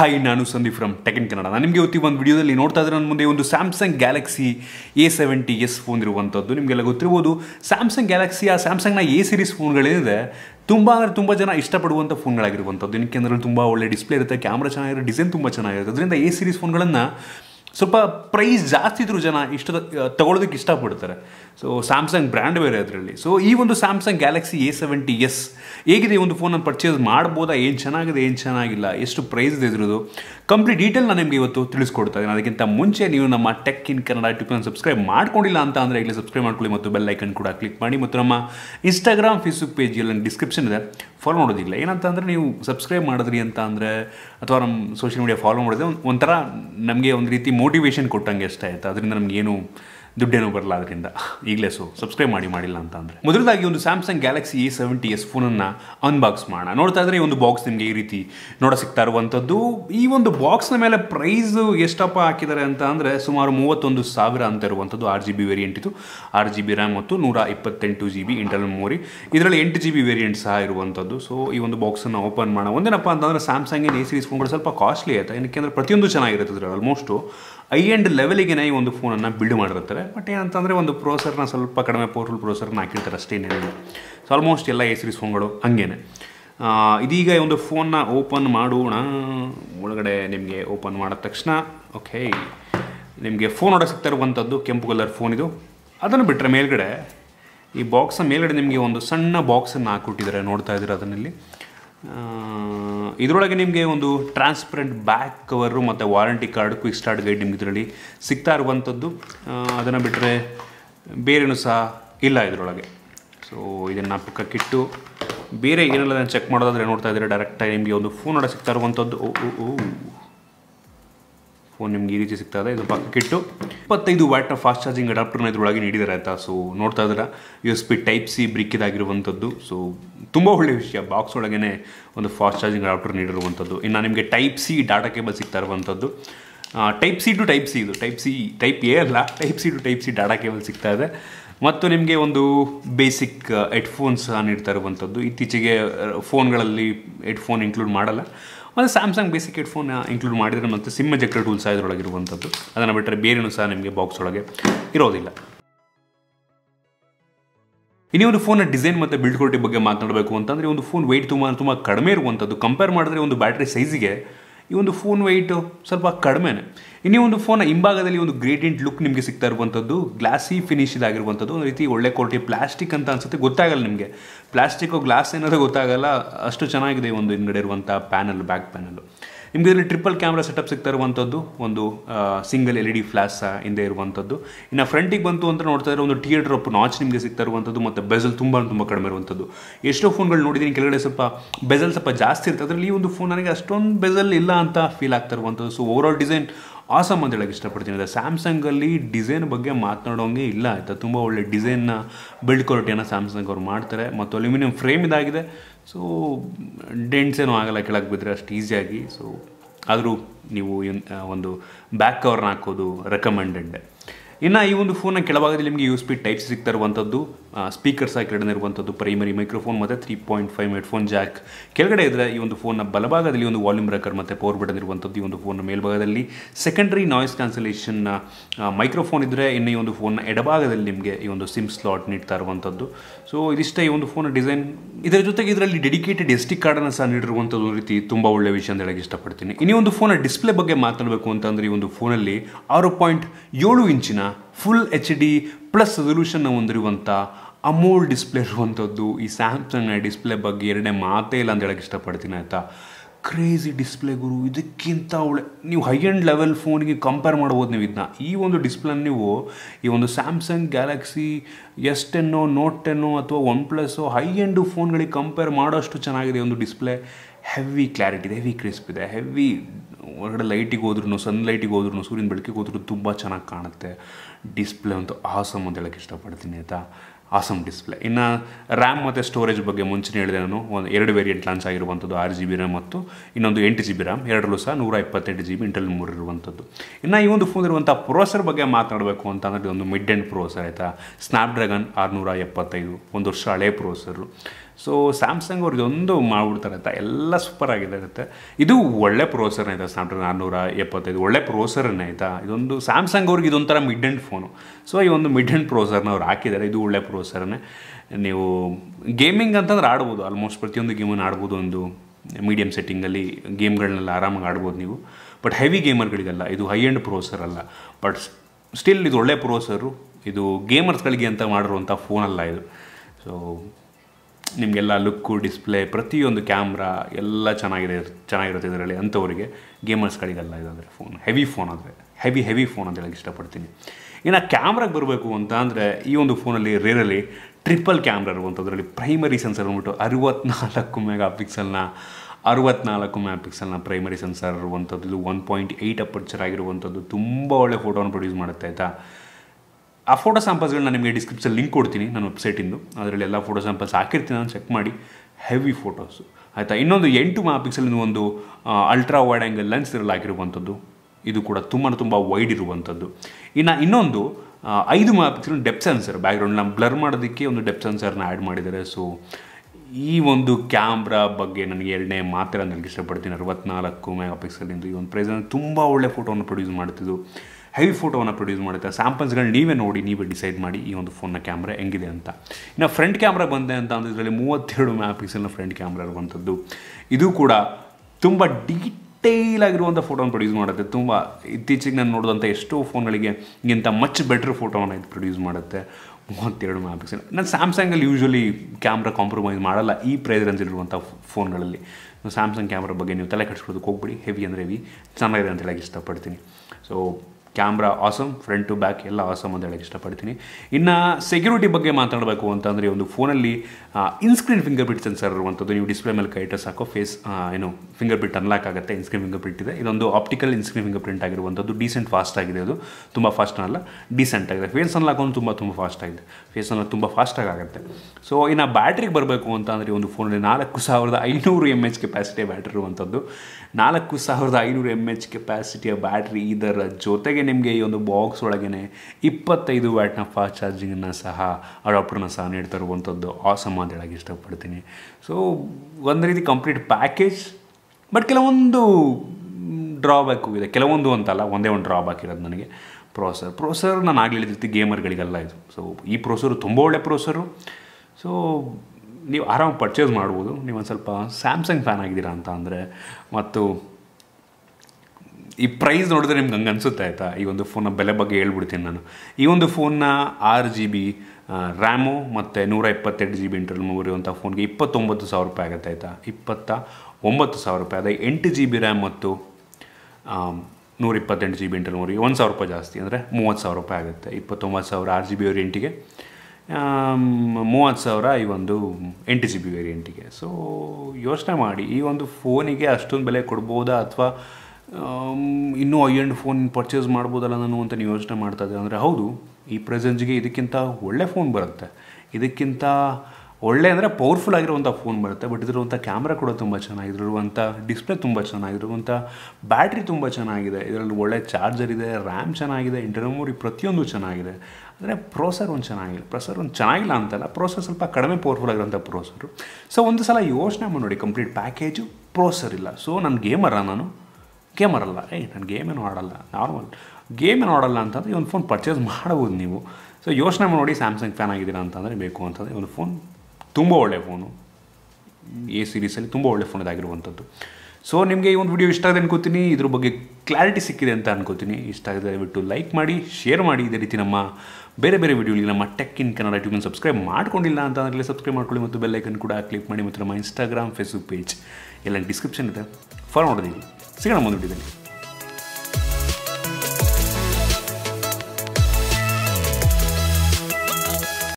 Hi, Nanu Sandi from Tekken Kannada. I am going to video that the Samsung Galaxy A70s phone. Samsung Galaxy A series phone. ತುಂಬಾ ಜನ ಇಷ್ಟಪಡುವಂತ phone ಗಳಾಗಿರುವಂತದ್ದು. ಏನಕ್ಕೆ ಅಂದ್ರೆ ತುಂಬಾ ಒಳ್ಳೆ display ಇರುತ್ತೆ, camera ಚೆನ್ನಾಗಿದೆ, design ತುಂಬಾ ಚೆನ್ನಾಗಿದೆ. ಅದರಿಂದ A series ಫೋನ್ ಗಳನ್ನ ಸ್ವಲ್ಪ ಪ್ರೈಸ್ ಜಾಸ್ತಿ ಇದ್ರೂ ಜನ ಇಷ್ಟ ತಗೊಳ್ಳೋದಕ್ಕೆ ಇಷ್ಟಪಡುತ್ತಾರೆ. ಸೋ Samsung ಬ್ರಾಂಡ್ ಬೇರೆ ಅದರಲ್ಲಿ. ಸೋ ಈ ಒಂದು Samsung Galaxy A70s ಹೇಗಿದೆ ಈ ಒಂದು ಫೋನ್ ಅನ್ನು ಪರ್ಚೇಸ್ ಮಾಡಬಹುದು, ಏನು ಚೆನ್ನಾಗಿದೆ, ಏನು ಚೆನ್ನಾಗಿಲ್ಲ, ಎಷ್ಟು ಪ್ರೈಸ್ ಇದೆ ಇದ್ರದು ಕಂಪ್ಲೀಟ್ ಡೀಟೇಲ್ ನಾನು ನಿಮಗೆ ಇವತ್ತು ತಿಳಿಸಿಕೊಡ್ತಾ ಇದ್ದೀನಿ. ಅದಕ್ಕಿಂತ ಮುಂಚೆ ನೀವು ನಮ್ಮ ಟೆಕ್ ಇನ್ ಕನ್ನಡ ಯೂಟ್ಯೂಬ್ ಅನ್ನು ಸಬ್ಸ್ಕ್ರೈಬ್ ಮಾಡ್ಕೊಂಡಿಲ್ಲ ಅಂತ ಅಂದ್ರೆ ಈಗಲೇ ಸಬ್ಸ್ಕ್ರೈಬ್ ಮಾಡ್ಕೊಳ್ಳಿ ಮತ್ತು ಬೆಲ್ ಐಕಾನ್ ಕೂಡ ಕ್ಲಿಕ್ ಮಾಡಿ ಮತ್ತು ನಮ್ಮ Instagram Facebook ಪೇಜ್ ಅಲ್ಲಿ ಡಿಸ್ಕ್ರಿಪ್ಷನ್ ಇದೆ, ಫಾಲೋ ಮಾಡೋದಿಲ್ಲ ಏನಂತ ಅಂದ್ರೆ ನೀವು ಸಬ್ಸ್ಕ್ರೈಬ್ ಮಾಡಿದ್ರಿ ಅಂತ ಅಂದ್ರೆ ಅಥವಾ ನಮ್ಮ ಸೋಶಿಯಲ್ ಮೀಡಿಯಾ ಫಾಲೋ ಮಾಡಿದ್ರೆ ಒಂತರ ನಮಗೆ ಒಂದು ರೀತಿ ಮೋಟಿವೇಶನ್ ಕೊಟ್ಟಂಗೆ ಅಷ್ಟೇ ಆಯ್ತು. ಅದರಿಂದ ನಮಗೆ ಏನು ದುಡ್ಡೇನೋ ಬರಲ್ಲ, ಅದರಿಂದ ಈಗಲೇ ಸಬ್ಸ್ಕ್ರೈಬ್ ಮಾಡಿಲ್ಲ ಅಂತ ಅಂದ್ರೆ. ಮೊದಲಾಗಿ ಒಂದು Samsung Galaxy A70s ಫೋನನ್ನ ಅನ್ಬಾಕ್ಸ್ ಮಾಡೋಣ. ನೋಡ್ತಾ ಇದ್ರೆ ಈ ಒಂದು ಬಾಕ್ಸ್ ನಿಮಗೆ ಈ ರೀತಿ ನೋಡ ಸಿಗ್ತಾ ಇರುವಂಥದ್ದು. ಈ ಒಂದು ಬಾಕ್ಸ್ನ ಮೇಲೆ ಪ್ರೈಸ್ ಎಷ್ಟಪ್ಪ ಹಾಕಿದ್ದಾರೆ ಅಂತ ಅಂದ್ರೆ ಸುಮಾರು 31,000 ಅಂತ ಇರುವಂಥದ್ದು. 6GB ವೇರಿಯಂಟ್ ಇದು, 6GB ರ್ಯಾಮ್ ಮತ್ತು 128GB ಇಂಟರ್ನಲ್ ಮೆಮೊರಿ, ಇದರಲ್ಲಿ 8GB ವೇರಿಯಂಟ್ ಸಹ ಇರುವಂಥದ್ದು. ಸೊ ಈ ಒಂದು ಬಾಕ್ಸನ್ನು ಓಪನ್ ಮಾಡೋಣ. ಒಂದೇನಪ್ಪ ಅಂತಂದ್ರೆ Samsung A ಸೀರೀಸ್ ಫೋನ್ಗಳು ಸ್ವಲ್ಪ ಕಾಸ್ಟ್ಲಿ ಆಯ್ತಾ, ಏನಕ್ಕೆ ಅಂದ್ರೆ ಪ್ರತಿಯೊಂದು ಚೆನ್ನಾಗಿರುತ್ತೆ ಇದರಲ್ಲಿ. ಆಲ್ಮೋಸ್ಟು ಐ ಎಂಡ್ ಲೆವೆಲಿಗೆನೇ ಈ ಒಂದು ಫೋನನ್ನು ಬಿಲ್ಡ್ ಮಾಡಿರ್ತಾರೆ. ಬಟ್ ಏನಂತಂದರೆ ಒಂದು ಪ್ರೋಸರ್ನ ಸ್ವಲ್ಪ ಕಡಿಮೆ ಪವರ್ಫುಲ್ ಪ್ರೋಸರ್ನ ಹಾಕಿರ್ತಾರೆ ಅಷ್ಟೇನೇನಿಲ್ಲ. ಸೊ ಆಲ್ಮೋಸ್ಟ್ ಎಲ್ಲ A ಸೀರೀಸ್ ಫೋನ್ಗಳು ಹಂಗೇನೆ. ಇದೀಗ ಈ ಒಂದು ಫೋನ್ನ ಓಪನ್ ಮಾಡೋಣ. ಒಳಗಡೆ ನಿಮಗೆ ಓಪನ್ ಮಾಡಿದ ತಕ್ಷಣ ಓಕೆ ನಿಮಗೆ ಫೋನ್ ನೋಡೋಕೆ ಸಿಗ್ತಾ ಇರುವಂಥದ್ದು. ಕೆಂಪು ಕಲರ್ ಫೋನ್ ಇದು. ಅದನ್ನು ಬಿಟ್ಟರೆ ಮೇಲ್ಗಡೆ ಈ ಬಾಕ್ಸ್ನ ಮೇಲ್ಗಡೆ ನಿಮಗೆ ಒಂದು ಸಣ್ಣ ಬಾಕ್ಸನ್ನು ಹಾಕಿಕೊಟ್ಟಿದ್ದಾರೆ, ನೋಡ್ತಾ ಇದ್ದೀರ ಅದನ್ನಲ್ಲಿ. ಇದರೊಳಗೆ ನಿಮಗೆ ಒಂದು ಟ್ರಾನ್ಸ್ಪರೆಂಟ್ ಬ್ಯಾಕ್ ಕವರು ಮತ್ತು warranty card, quick start guide ನಿಮ್ಗೆ ಇದರಲ್ಲಿ ಸಿಗ್ತಾ ಇರುವಂಥದ್ದು. ಅದನ್ನು ಬಿಟ್ಟರೆ ಬೇರೇನೂ ಸಹ ಇಲ್ಲ ಇದರೊಳಗೆ. ಸೊ ಇದನ್ನು ಪಕ್ಕಕ್ಕಿಟ್ಟು ಬೇರೆ ಏನೆಲ್ಲ ಚೆಕ್ ಮಾಡೋದಾದರೆ ನೋಡ್ತಾ ಇದ್ದಾರೆ ಡೈರೆಕ್ಟಾಗಿ ನಿಮಗೆ ಒಂದು ಫೋನ್ ನೋಡೋ ಸಿಗ್ತಾ ಇರುವಂಥದ್ದು. ಓ ಫೋನ್ ನಿಮ್ಗೆ ಈ ರೀತಿ ಸಿಗ್ತಾ ಇದೆ. ಇದು ಪಕ್ಕಕ್ಕಿಟ್ಟು 25 ವ್ಯಾಟ್ನ ಫಾಸ್ಟ್ ಚಾರ್ಜಿಂಗ್ ಅಡಾಪ್ಟರ್ನ ಇದರೊಳಗೆ ನೀಡಿದ್ದಾರೆ ಆಯಿತಾ. ಸೊ ನೋಡ್ತಾ ಇದ್ದೀರಾ USB Type C ಬ್ರಿಕ್ ಇದಾಗಿರುವಂಥದ್ದು. ಸೊ ತುಂಬ ಒಳ್ಳೆಯ ವಿಷಯ, ಬಾಕ್ಸ್ ಒಳಗೇ ಒಂದು ಫಾಸ್ಟ್ ಚಾರ್ಜಿಂಗ್ ಅಡಾಪ್ಟರ್ ನೀಡಿರುವಂಥದ್ದು. ಇನ್ನು ನಿಮಗೆ Type C ಡಾಟಾ ಕೇಬಲ್ ಸಿಗ್ತಾ ಇರುವಂಥದ್ದು. Type C to Type C ಇದು, Type A ಅಲ್ಲ, Type C to Type C data cable ಸಿಗ್ತಾ ಇದೆ. ಮತ್ತು ನಿಮಗೆ ಒಂದು ಬೇಸಿಕ್ ಹೆಡ್ಫೋನ್ಸ್ ನೀಡ್ತಾ ಇರುವಂಥದ್ದು. ಇತ್ತೀಚೆಗೆ ಫೋನ್ಗಳಲ್ಲಿ ಹೆಡ್ಫೋನ್ ಇನ್ಕ್ಲೂಡ್ ಮಾಡಲ್ಲ, ಮತ್ತು ಸ್ಯಾಮ್ಸಂಗ್ ಬೇಸಿಕ್ ಹೆಡ್ಫೋನ್ ಇನ್ಕ್ಲೂಡ್ ಮಾಡಿದರೆ ಮತ್ತು ಸಿಮ್ ಎಜೆಕ್ಟರ್ ಟೂಲ್ಸ್ ಇದರೊಳಗಿರುವಂಥದ್ದು. ಅದನ್ನು ಬಿಟ್ಟರೆ ಬೇರೇನೂ ಸಹ ನಿಮಗೆ ಬಾಕ್ಸ್ ಒಳಗೆ ಇರೋದಿಲ್ಲ. ಇನ್ನೇ ಒಂದು ಫೋನ್ನ ಡಿಸೈನ್ ಮತ್ತು ಬಿಲ್ಡ್ ಕ್ವಾಲಿಟಿ ಬಗ್ಗೆ ಮಾತನಾಡಬೇಕು ಅಂತಂದರೆ ಒಂದು ಫೋನ್ ವೆಯ್ಟ್ ತುಂಬ ಕಡಿಮೆ ಇರುವಂಥದ್ದು. ಕಂಪೇರ್ ಮಾಡಿದ್ರೆ ಒಂದು ಬ್ಯಾಟ್ರಿ ಸೈಜಿಗೆ ಈ ಒಂದು ಫೋನ್ ವೆಯ್ಟು ಸ್ವಲ್ಪ ಕಡಿಮೆನೇ. ಇನ್ನೇ ಒಂದು ಫೋನ್ನ ಹಿಂಭಾಗದಲ್ಲಿ ಒಂದು ಗ್ರೇಡಿಯಂಟ್ ಲುಕ್ ನಿಮಗೆ ಸಿಗ್ತಾ ಇರುವಂಥದ್ದು. ಗ್ಲಾಸಿ ಫಿನಿಶ್ ಇದಾಗಿರುವಂಥದ್ದು, ಒಂದು ರೀತಿ ಒಳ್ಳೆ ಕ್ವಾಲಿಟಿ ಪ್ಲಾಸ್ಟಿಕ್ ಅಂತ ಅನಿಸುತ್ತೆ, ಗೊತ್ತಾಗಲ್ಲ ನಿಮಗೆ ಪ್ಲಾಸ್ಟಿಕ್ಕು ಗ್ಲಾಸ್ ಏನಾದರೂ ಗೊತ್ತಾಗಲ್ಲ, ಅಷ್ಟು ಚೆನ್ನಾಗಿದೆ. ಒಂದು ಹಿಂಗಡೆ ಇರುವಂಥ ಪ್ಯಾನಲ್, ಬ್ಯಾಕ್ ಪ್ಯಾನಲ್ಲು ನಿಮಗೆ ಇದರಲ್ಲಿ 3X ಕ್ಯಾಮ್ರಾ ಸೆಟಪ್ ಸಿಗ್ತಾ ಇರುವಂಥದ್ದು. ಒಂದು ಸಿಂಗಲ್ LED ಫ್ಲಾಶ್ ಹಿಂದೆ ಇರುವಂಥದ್ದು. ಇನ್ನು ಫ್ರಂಟಿಗೆ ಬಂತು ಅಂತ ನೋಡ್ತಾ ಇರೋ ಒಂದು ಟಿಯರ್ಡ್ರಾಪ್ ನಾಚ್ ನಿಮಗೆ ಸಿಗ್ತಾ ಇರುವಂಥದ್ದು. ಮತ್ತು ಬೆಸಲ್ ತುಂಬ ಕಡಿಮೆ ಇರುವಂಥದ್ದು. ಎಷ್ಟೋ ಫೋನ್ಗಳು ನೋಡಿದ್ದೀನಿ ಕೆಳಗಡೆ ಸ್ವಲ್ಪ ಬೆಸಲ್ ಸ್ವಲ್ಪ ಜಾಸ್ತಿ ಇರುತ್ತೆ, ಅದರಲ್ಲಿ ಈ ಒಂದು ಫೋನ್ ನನಗೆ ಅಷ್ಟೊಂದು ಬೆಸಲ್ ಇಲ್ಲ ಅಂತ ಫೀಲ್ ಆಗ್ತಾ ಇರುವಂಥದ್ದು. ಸೊ ಓವರಾಲ್ ಡಿಸೈನ್ ಆಸಮ್ ಅಂತ ಹೇಳೋಕ್ಕೆ ಇಷ್ಟಪಡ್ತೀನಿ. ಅದೇ ಸ್ಯಾಮ್ಸಂಗಲ್ಲಿ ಡಿಸೈನ್ ಬಗ್ಗೆ ಮಾತನಾಡೋಂಗೆ ಇಲ್ಲ ಆಯಿತಾ. ತುಂಬ ಒಳ್ಳೆ ಡಿಸೈನ್ನ ಬಿಲ್ಡ್ ಕ್ವಾಲಿಟಿಯನ್ನು ಸ್ಯಾಮ್ಸಂಗ್ ಅವ್ರು ಮಾಡ್ತಾರೆ. ಮತ್ತು ಅಲ್ಯೂಮಿನಿಯಂ ಫ್ರೇಮ್ ಇದಾಗಿದೆ. ಸೊ ಡೆಂಟ್ಸ್ ಏನೂ ಆಗಲ್ಲ ಕೆಳಗೆ ಬಿದ್ದರೆ ಅಷ್ಟು ಈಸಿಯಾಗಿ. ಸೊ ಆದರೂ ನೀವು ಒಂದು ಬ್ಯಾಕ್ ಕವರ್ನ ಹಾಕೋದು ರೆಕಮೆಂಡೆಡ್. ಇನ್ನು ಈ ಒಂದು ಫೋನ್ನ ಕೆಳಭಾಗದಲ್ಲಿ ನಿಮಗೆ USB Type C ಸಿಗ್ತಾ ಇರುವಂಥದ್ದು. ಸ್ಪೀಕರ್ಸ್ ಆಗಿ ಕೆಳಗಡೆ ಇರುವಂಥದ್ದು, ಪ್ರೈಮರಿ ಮೈಕ್ರೋಫೋನ್ ಮತ್ತು 3.5 ಹೆಡ್ಫೋನ್ ಜಾಕ್ ಕೆಳಗಡೆ ಇದ್ದರೆ. ಈ ಒಂದು ಫೋನ್ನ ಬಲಭಾಗದಲ್ಲಿ ಒಂದು ವಾಲ್ಯೂಮ್ ಬ್ರೇಕರ್ ಮತ್ತು ಪವರ್ ಬಟನ್ ಇರುವಂಥದ್ದು. ಈ ಒಂದು ಫೋನ್ನ ಮೇಲ್ಭಾಗದಲ್ಲಿ ಸೆಕೆಂಡರಿ ನಾಯ್ಸ್ ಕ್ಯಾನ್ಸಲೇಷನ್ ಮೈಕ್ರೋಫೋನ್ ಇದ್ದರೆ. ಇನ್ನು ಈ ಒಂದು ಫೋನ್ನ ಎಡಭಾಗದಲ್ಲಿ ನಿಮಗೆ ಈ ಒಂದು ಸಿಮ್ ಸ್ಲಾಟ್ ನೀಡ್ತಾ ಇರುವಂಥದ್ದು. ಸೊ ಇದಿಷ್ಟೇ ಈ ಒಂದು ಫೋನ್ನ ಡಿಸೈನ್. ಇದರ ಜೊತೆಗೆ ಇದರಲ್ಲಿ ಡೆಡಿಕೇಟೆಡ್ SD ಕಾರ್ಡನ್ನು ಸಹ ನೀಡಿರುವಂಥದ್ದು ರೀತಿ ತುಂಬ ಒಳ್ಳೆಯ ವಿಷಯ ಅಂತ ಹೇಳಕ್ಕೆ ಇಷ್ಟಪಡ್ತೀನಿ. ಇನ್ನೇ ಒಂದು ಫೋನ್ನ ಡಿಸ್ಪ್ಲೇ ಬಗ್ಗೆ ಮಾತಾಡಬೇಕು ಅಂತಂದರೆ ಈ ಒಂದು ಫೋನಲ್ಲಿ 6.7 ಇಂಚಿನ Full HD+ ರೆಸಲ್ಯೂಷನ್ ಹೊಂದಿರುವಂಥ ಅಮೋಲ್ ಡಿಸ್ಪ್ಲೇ ಇರುವಂಥದ್ದು. ಈ ಸ್ಯಾಮ್ಸಂಗ್ನ ಡಿಸ್ಪ್ಲೇ ಬಗ್ಗೆ ಎರಡನೇ ಮಾತೇ ಇಲ್ಲ ಅಂತ ಹೇಳಕ್ಕೆ ಇಷ್ಟಪಡ್ತೀನಿ ಆಯಿತಾ. ಕ್ರೇಜಿ ಡಿಸ್ಪ್ಲೇ ಗುರು, ಇದಕ್ಕಿಂತ ಒಳ್ಳೆ ನೀವು ಹೈ ಎಂಡ್ ಲೆವೆಲ್ ಫೋನಿಗೆ ಕಂಪೇರ್ ಮಾಡ್ಬೋದು ನೀವು ಇದನ್ನ. ಈ ಒಂದು ಡಿಸ್ಪ್ಲೇನ ನೀವು ಈ ಒಂದು ಸ್ಯಾಮ್ಸಂಗ್ ಗ್ಯಾಲಕ್ಸಿ S10 Note 10 ಅಥವಾ OnePlus ಹೈ ಎಂಡ್ ಫೋನ್ಗಳಿಗೆ ಕಂಪೇರ್ ಮಾಡೋಷ್ಟು ಚೆನ್ನಾಗಿದೆ ಒಂದು ಡಿಸ್ಪ್ಲೇ. ಹೆವಿ ಕ್ಲಾರಿಟಿ ಇದೆ, ಹೆವಿ ಕ್ರಿಸ್ಪ್ ಇದೆ, ಹೆವಿ ಹೊರಗಡೆ ಲೈಟಿಗೆ ಹೋದ್ರೂ ಸನ್ಲೈಟಿಗೆ ಹೋದ್ರೂ ಸೂರ್ಯನ ಬೆಳಕಿಗೆ ಹೋದ್ರೂ ತುಂಬ ಚೆನ್ನಾಗಿ ಕಾಣುತ್ತೆ. ಡಿಸ್ಪ್ಲೇ ಅಂತೂ ಆಸಮ್ ಅಂತ ಹೇಳೋಕ್ಕೆ ಇಷ್ಟಪಡ್ತೀನಿ ಆಯಿತಾ, ಆಸಮ್ ಡಿಸ್ಪ್ಲೇ. ಇನ್ನು ರ್ಯಾಮ್ ಮತ್ತು ಸ್ಟೋರೇಜ್ ಬಗ್ಗೆ ಮುಂಚೆನೇ ಹೇಳಿದೆ ನಾನು. ಒಂದು 2 ವೇರಿಯಂಟ್ ಲಾಂಚ್ ಆಗಿರುವಂಥದ್ದು, 6GB ರ್ಯಾಮ್ ಮತ್ತು ಇನ್ನೊಂದು 8GB ರ್ಯಾಮ್, ಎರಡರಲ್ಲೂ ಸಹ 128GB ಇಂಟರ್ನಲ್ ಮೆಮೊರಿ ಇರುವಂಥದ್ದು. ಇನ್ನು ಈ ಒಂದು ಫೋನ್ ಇರುವಂಥ ಪ್ರೊಸೆಸರ್ ಬಗ್ಗೆ ಮಾತನಾಡಬೇಕು ಅಂತ ಅಂದರೆ ಒಂದು ಮಿಡ್ ಎಂಡ್ ಪ್ರೊಸೆಸರ್ ಆಯಿತಾ. Snapdragon 675, ಒಂದು ವರ್ಷ ಹಳೆಯ processor. So Samsung or Yondo Maurata, Ella Superagadata. Idu Walla Procer Neta, Santanura, Epote, Walla Procer Neta, Yondo Samsung or Gidonta mid end phone. So I own the mid end procer now, Raki that I do Walla Procer. New gaming and the Radwood, almost pretty on the game on Ardwood on the medium setting, game girl Laram Ardwood new. But heavy gamer Gridala, Idu high end procer alla. But still is Walla Procer, Idu gamers Kaliganta Madronta phone alive. So Nimgella look, display, prati on the camera, yella chanagirate, antorige, gamers carigala phone, heavy phone, heavy phone on the extra pertini. In a camera burbaku on Tandre, even the phone rarely triple camera on the primary sensor to Aruatnala megapixel, Aruatnala megapixel, primary sensor 1.8 aperture, Tumba photon produce Marateta. I will link the description link in the description. I will check the photo samples. Heavy photos. I will check the pixel ultra wide angle lens. This is wide. This is depth sensor. Background blur depth sensor. So, this camera is heavy photo produce madutte samples galu neeve nodi neeve decide maadi ee ondu phone na camera hengide anta inna front camera bande anta andre idralli 32 megapixel na front camera iruvantaddu idu kuda tumba detail agiruvanta photo produce madutte tumba ittichige nanu nododanta eshto phone galige inta much better photo na idu produce madutte 32 megapixel na Samsung alli usually camera compromise madalla ee price range iruvanta phone galalli Samsung camera ಬಗ್ಗೆ ನೀವು ತಲೆ ಕಡಿಸ್ಕೊಳ್ಳೋದು ಹೋಗಬೇಡಿ heavy and heavy ಚೆನ್ನಾಗಿದೆ ಅಂತ ಹೇಳಕ್ಕೆ ಇಷ್ಟಪಡ್ತೀನಿ so camera awesome front to back ella awesome ಅಂತ ಹೇಳಕ್ಕೆ ಇಷ್ಟಪಡ್ತೀನಿ ಇನ್ನ security ಬಗ್ಗೆ ಮಾತಾಡಬೇಕು ಅಂತಂದ್ರೆ ಒಂದು ಫೋನ್ ಅಲ್ಲಿ in screen fingerprint sensor ಇರುವಂತದ್ದು ನೀವು ಡಿಸ್ಪ್ಲೇ ಮೇಲೆ ಕೈ ಇಟ್ಟರೆ ಸಾಕು ಫೇಸ್ ಏನು fingerprint unlock ಆಗುತ್ತೆ in screen fingerprint ಇದೆ ಇದೊಂದು optical in screen fingerprint ಆಗಿರುವಂತದ್ದು decent fast ಆಗಿದೆ ಅದು ತುಂಬಾ fast ಅಲ್ಲ decent ಆಗಿದೆ face unlock ಒಂದು ತುಂಬಾ fast ಆಗಿದೆ face unlock ತುಂಬಾ fast ಆಗುತ್ತೆ so ಇನ್ನ ಬ್ಯಾಟರಿಗೆ ಬರಬೇಕು ಅಂತಂದ್ರೆ ಒಂದು ಫೋನ್ ಅಲ್ಲಿ 4500 mAh capacity ಬ್ಯಾಟರಿ ಇರುವಂತದ್ದು 4500 mAh capacity ಬ್ಯಾಟರಿ ಇದರ ಜೊತೆಗೆ ನಿಮಗೆ ಈ ಒಂದು ಬಾಕ್ಸ್ ಒಳಗೇನೆ 25 ವ್ಯಾಟ್ ನ ಫಾಸ್ಟ್ ಚಾರ್ಜಿಂಗ್ ಅನ್ನು ಸಹ ಅಡಾಪ್ಟರ್ ಅನ್ನು ಸಹ ನೀಡ್ತಿರುವಂತದ್ದು ಆಸಮ್ ಅಂತ ಹೇಳಕ್ಕೆ ಇಷ್ಟಪಡ್ತೀನಿ ಸೋ ಒಂದು ರೀತಿ ಕಂಪ್ಲೀಟ್ ಪ್ಯಾಕೇಜ್ ಬಟ್ ಕೆಲವೊಂದು ಡ್ರಾಬ್ಯಾಕ್ ಇದೆ ಕೆಲವೊಂದು ಅಂತಲ್ಲ ಒಂದೇ ಒಂದು ಡ್ರಾಬ್ಯಾಕ್ ಇರೋದು ನನಗೆ ಪ್ರೊಸೆಸರ್ ನಾನು ಆಗಲೇ ಹೇಳಿದ ಗೇಮರ್ ಗಳಿಗಲ್ಲ ಇದು ಸೋ ಈ ಪ್ರೊಸೆಸರ್ ತುಂಬಾ ಒಳ್ಳೆ ಪ್ರೊಸೆಸರ್ ಸೋ ನೀವು ಆರಾಮ ಪರ್ಚೇಸ್ ಮಾಡಬಹುದು ನೀವು ಒಂದು ಸ್ವಲ್ಪ Samsung ಫ್ಯಾನ್ ಆಗಿದ್ದೀರಾ ಅಂತ ಅಂದ್ರೆ ಮತ್ತು ಈ ಪ್ರೈಸ್ ನೋಡಿದ್ರೆ ನಿಮಗೆ ಹಂಗ ಅನ್ಸುತ್ತೆ ಆಯ್ತಾ ಈ ಒಂದು ಫೋನ್ ನ ಬೆಲೆ ಬಗ್ಗೆ ಹೇಳ್ಬಿಡ್ತೀನಿ ನಾನು ಈ ಒಂದು ಫೋನ್ ನ 6GB RAM ಮತ್ತೆ 128GB ಇಂಟರ್ನಲ್ ಮೆಮೊರಿ ಅಂತ ಫೋನ್ ಗೆ 29000 ರೂಪಾಯಿ ಆಗುತ್ತೆ ಆಯ್ತಾ 29000 ರೂಪಾಯಿ ಅದೇ 8GB RAM ಮತ್ತು 128GB ಇಂಟರ್ನಲ್ ಮೆಮೊರಿ 1000 ರೂಪಾಯಿ ಜಾಸ್ತಿ ಅಂದ್ರೆ 30000 ರೂಪಾಯಿ ಆಗುತ್ತೆ 29000 6GB ವೇರಿಯಂಟ್ ಗೆ 30000 ಈ ಒಂದು 8GB ವೇರಿಯಂಟ್ ಗೆ ಸೋ ಯೋಚನೆ ಮಾಡಿ ಈ ಒಂದು ಫೋನ್ ಗೆ ಅಷ್ಟೊಂದು ಬೆಲೆ ಕೊಡಬಹುದು ಅಥವಾ ಇನ್ನೂ ಹೈ-ಎಂಡ್ ಫೋನ್ ಪರ್ಚೇಸ್ ಮಾಡಬಹುದಲ್ಲ ನಾನು ಅಂತ ಯೋಚನೆ ಮಾಡ್ತಾ ಇದ್ದೆ ಅಂದ್ರೆ ಹೌದು ಈ ಪ್ರೆಸೆಂಟ್ ಗೆ ಇದಕ್ಕಿಂತ ಒಳ್ಳೆ ಫೋನ್ ಬರುತ್ತೆ ಇದಕ್ಕಿಂತ ಒಳ್ಳೆ ಅಂದ್ರೆ ಪವರ್ಫುಲ್ ಆಗಿರುವಂತ ಫೋನ್ ಬರುತ್ತೆ ಬಟ್ ಇದರಂತ ಕ್ಯಾಮೆರಾ ಕೂಡ ತುಂಬಾ ಚೆನ್ನಾಗಿದೆ ಇದರಂತ ಡಿಸ್ಪ್ಲೇ ತುಂಬಾ ಚೆನ್ನಾಗಿದೆ ಇದರಂತ ಬ್ಯಾಟರಿ ತುಂಬಾ ಚೆನ್ನಾಗಿದೆ ಇದರಲ್ಲಿ ಒಳ್ಳೆ ಚಾರ್ಜರ್ ಇದೆ RAM ಚೆನ್ನಾಗಿದೆ ಇಂಟರ್ನಲ್ ಮೆಮೊರಿ ಪ್ರತಿಯೊಂದು ಚೆನ್ನಾಗಿದೆ ಅಂದ್ರೆ ಪ್ರೊಸೆಸರ್ ಒಂದು ಚೆನ್ನಾಗಿದೆ ಪ್ರೊಸೆಸರ್ ಒಂದು ಚೆನ್ನಾಗಿಲ್ಲ ಅಂತಲ್ಲ ಪ್ರೊಸೆಸರ್ ಸ್ವಲ್ಪ ಕಡಿಮೆ ಪವರ್ಫುಲ್ ಆಗಿರುವಂತ ಪ್ರೊಸೆಸರ್ ಸೋ ಒಂದು ಸಲ ಯೋಚನೆ ಮಾಡಿ ನೋಡಿ ಕಂಪ್ಲೀಟ್ ಪ್ಯಾಕೇಜ್ ಪ್ರೊಸೆಸರ್ ಇಲ್ಲ ಸೋ ನಾನು ಗೇಮರ್ ನಾನು Camera ಅಲ್ಲ ನಾನು ಗೇಮ್ ಏನು ಆಡಲ್ಲ ನಾರ್ಮಲ್ ಗೇಮ್ ಏನು ಆಡಲ್ಲ ಅಂತಂದ್ರೆ ಈ ಒಂದು ಫೋನ್ ಪರ್ಚೇಸ್ ಮಾಡಬಹುದು ನೀವು ಸೋ ಯೋಚನೆ ಮಾಡಿ Samsung ಫ್ಯಾನ್ ಆಗಿದ್ದೀರಾ ಅಂತಂದ್ರೆ ಬೇಕು ಅಂತಂದ್ರೆ ಈ ಒಂದು ಫೋನ್ ತುಂಬಾ ಒಳ್ಳೆ ಫೋನ್ ಈ ಸೀರೀಸ್ ಅಲ್ಲಿ ತುಂಬಾ ಒಳ್ಳೆ ಫೋನ್ ಆಗಿರುವಂತದ್ದು ಸೋ ನಿಮಗೆ ಈ ಒಂದು ವಿಡಿಯೋ ಇಷ್ಟ ಆಗಿದೆ ಅನ್ಕೋತೀನಿ ಇದರ ಬಗ್ಗೆ ಕ್ಲಾರಿಟಿ ಸಿಕ್ಕಿದೆ ಅಂತ ಅನ್ಕೋತೀನಿ ಇಷ್ಟ ಆಗಿದ್ರೆ ದಯವಿಟ್ಟು ಲೈಕ್ ಮಾಡಿ ಶೇರ್ ಮಾಡಿ ಇದೇ ರೀತಿ ನಮ್ಮ ಬೇರೆ ವಿಡಿಯೋಗಳಿಗೆ ನಮ್ಮ ಟೆಕ್ಕಿನ್ ಕನ್ನಡ ಯೂಟ್ಯೂಬ್ ಸಬ್ಸ್ಕ್ರೈಬ್ ಮಾಡ್ಕೊಂಡಿಲ್ಲ ಅಂತಂದ್ರೆ ಸಬ್ಸ್ಕ್ರೈಬ್ ಮಾಡ್ಕೊಳ್ಳಿ ಮತ್ತು ಬೆಲ್ ಐಕಾನ್ ಕೂಡ ಕ್ಲಿಕ್ ಮಾಡಿ ಮತ್ತು ನಮ್ಮ Instagram Facebook page ಎಲ್ಲ ಡಿಸ್ಕ್ರಿಪ್ಷನ್ ಇದೆ ಫಾಲೋ ಮಾಡೋದಿರಿ ಸಿಗೋಣ ಮುಂದಿನ ವಿಡಿಯೋದಲ್ಲಿ